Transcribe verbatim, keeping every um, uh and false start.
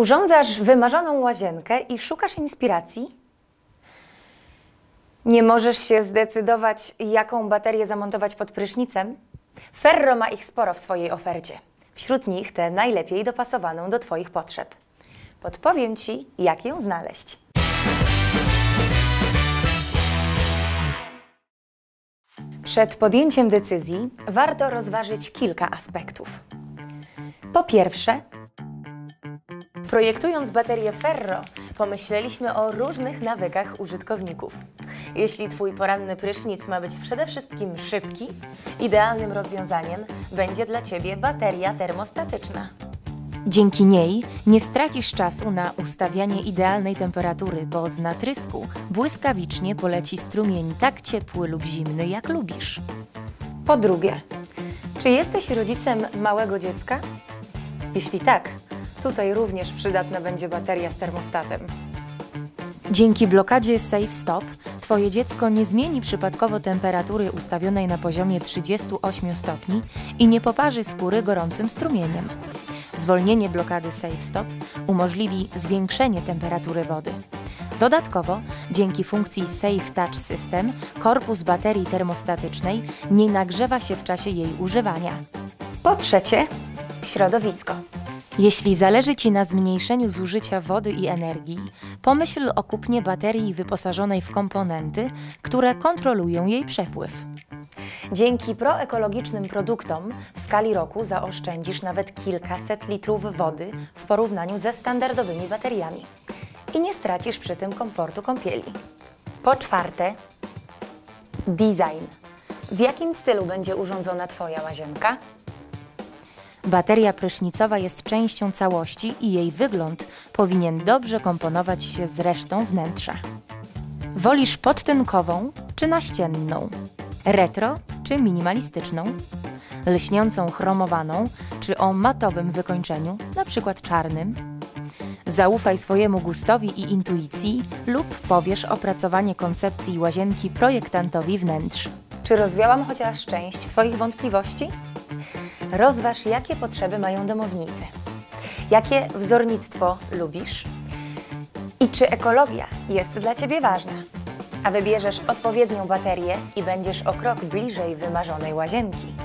Urządzasz wymarzoną łazienkę i szukasz inspiracji? Nie możesz się zdecydować, jaką baterię zamontować pod prysznicem? Ferro ma ich sporo w swojej ofercie. Wśród nich tę najlepiej dopasowaną do Twoich potrzeb. Podpowiem Ci, jak ją znaleźć. Przed podjęciem decyzji warto rozważyć kilka aspektów. Po pierwsze, projektując baterię Ferro, pomyśleliśmy o różnych nawykach użytkowników. Jeśli Twój poranny prysznic ma być przede wszystkim szybki, idealnym rozwiązaniem będzie dla Ciebie bateria termostatyczna. Dzięki niej nie stracisz czasu na ustawianie idealnej temperatury, bo z natrysku błyskawicznie poleci strumień tak ciepły lub zimny, jak lubisz. Po drugie, czy jesteś rodzicem małego dziecka? Jeśli tak, tutaj również przydatna będzie bateria z termostatem. Dzięki blokadzie Safe Touch Twoje dziecko nie zmieni przypadkowo temperatury ustawionej na poziomie trzydziestu ośmiu stopni i nie poparzy skóry gorącym strumieniem. Zwolnienie blokady Safe Touch umożliwi zwiększenie temperatury wody. Dodatkowo, dzięki funkcji Safe Touch System, korpus baterii termostatycznej nie nagrzewa się w czasie jej używania. Po trzecie, środowisko. Jeśli zależy Ci na zmniejszeniu zużycia wody i energii, pomyśl o kupnie baterii wyposażonej w komponenty, które kontrolują jej przepływ. Dzięki proekologicznym produktom w skali roku zaoszczędzisz nawet kilkaset litrów wody w porównaniu ze standardowymi bateriami i nie stracisz przy tym komfortu kąpieli. Po czwarte, design. W jakim stylu będzie urządzona Twoja łazienka? Bateria prysznicowa jest częścią całości i jej wygląd powinien dobrze komponować się z resztą wnętrza. Wolisz podtynkową czy naścienną? Retro czy minimalistyczną? Lśniącą chromowaną czy o matowym wykończeniu, np. czarnym? Zaufaj swojemu gustowi i intuicji lub powierz opracowanie koncepcji łazienki projektantowi wnętrz. Czy rozwiałam chociaż część Twoich wątpliwości? Rozważ, jakie potrzeby mają domownicy, jakie wzornictwo lubisz i czy ekologia jest dla Ciebie ważna. A wybierzesz odpowiednią baterię i będziesz o krok bliżej wymarzonej łazienki.